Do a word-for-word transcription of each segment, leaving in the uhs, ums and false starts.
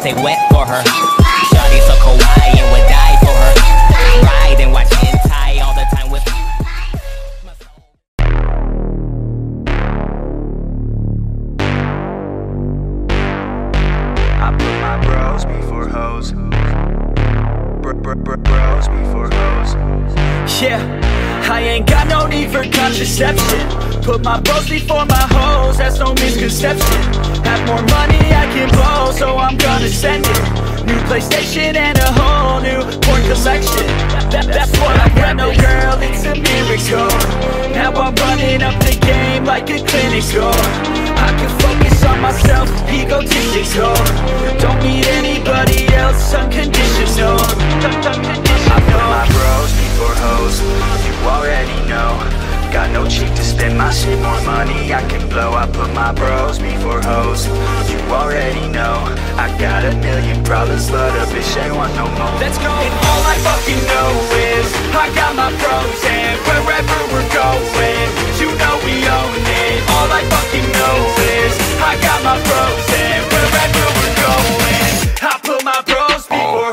stay wet for her. Shawty so kawaii and would die for her. Ride and watch hentai all the time with. I put my bros before hoes. Bros before hoes. Yeah. I ain't got no need for contraception. Put my bros before my hoes, that's no misconception. Have more money I can blow, so I'm gonna send it. New PlayStation and a whole new porn collection. that, That's what I got, no girl, it's a miracle. Now I'm running up the game like a clinical. I can focus on myself, egotistical. Don't need anybody else, unconditional. I put my bros before hoes. Already know, got no cheek to spend my shit, more money I can blow. I put my bros before hoes. You already know, I got a million problems, love a bitch ain't want no more. Let's go. And all I fucking know is I got my bros, and wherever we're going, you know we own it. All I fucking know is I got my bros, and wherever we're going, I put my bros before.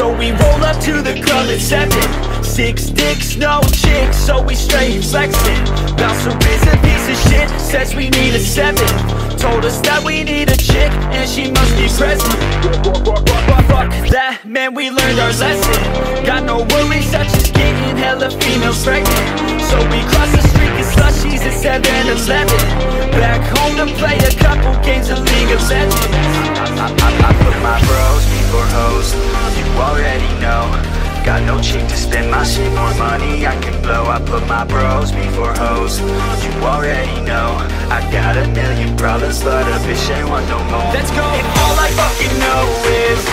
So we roll up to the club at seven. Six dicks, no chicks, so we straight flexing. Bouncer is a piece of shit, says we need a seven. Told us that we need a chick, and she must be present. Fuck that, man, we learned our lesson. Got no worries, such as getting hella females pregnant. So we cross the street and slushies at seven eleven. Back home to play a couple games of League of Legends. I, I, I, I put my bros before hoes. You already know, got no cheek to spend my shit, more money I can blow. I put my bros before hoes. You already know, I got a million problems, but a bitch ain't want no more. Let's go. And all I fucking know is